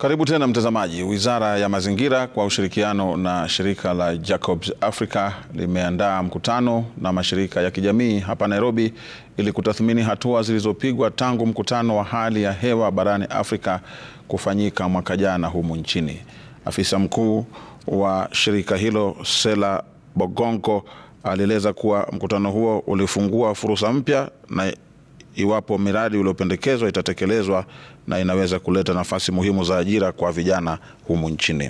Karibu tena mtazamaji. Wizara ya Mazingira kwa ushirikiano na shirika la Jacobs Africa limeandaa mkutano na mashirika ya kijamii hapa Nairobi ili kutathmini hatua zilizopigwa tangu mkutano wa hali ya hewa barani Afrika kufanyika mwaka jana humu nchini. Afisa mkuu wa shirika hilo Sela Bogonko alieleza kuwa mkutano huo ulifungua fursa mpya na iwapo miradi uliopendekezwa itatekelezwa na inaweza kuleta nafasi muhimu za ajira kwa vijana humu nchini.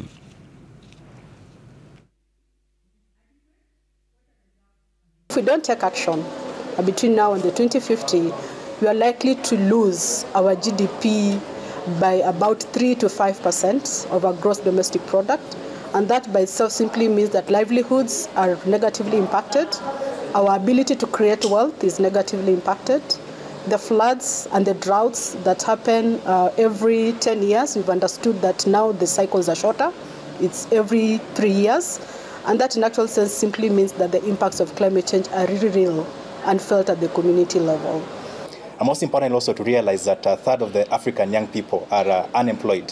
If we don't take action between now and the 2050, we are likely to lose our GDP by about 3% to 5% of our gross domestic product, and that by itself simply means that livelihoods are negatively impacted. Our ability to create wealth is negatively impacted. The floods and the droughts that happen every 10 years, we've understood that now the cycles are shorter. It's every 3 years. And that in actual sense simply means that the impacts of climate change are really real and felt at the community level. And most important also to realize that a third of the African young people are unemployed,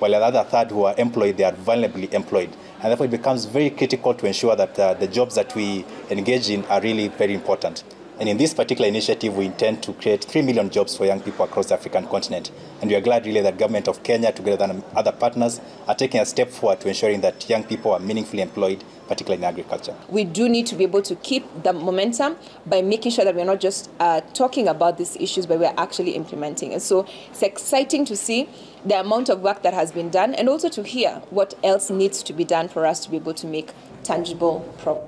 while the other third who are employed, they are vulnerably employed. And therefore it becomes very critical to ensure that the jobs that we engage in are really very important. And in this particular initiative, we intend to create 3 million jobs for young people across the African continent. And we are glad really that the government of Kenya, together with other partners, are taking a step forward to ensuring that young people are meaningfully employed, particularly in agriculture. We do need to be able to keep the momentum by making sure that we're not just talking about these issues, but we're actually implementing. And so it's exciting to see the amount of work that has been done and also to hear what else needs to be done for us to be able to make tangible progress.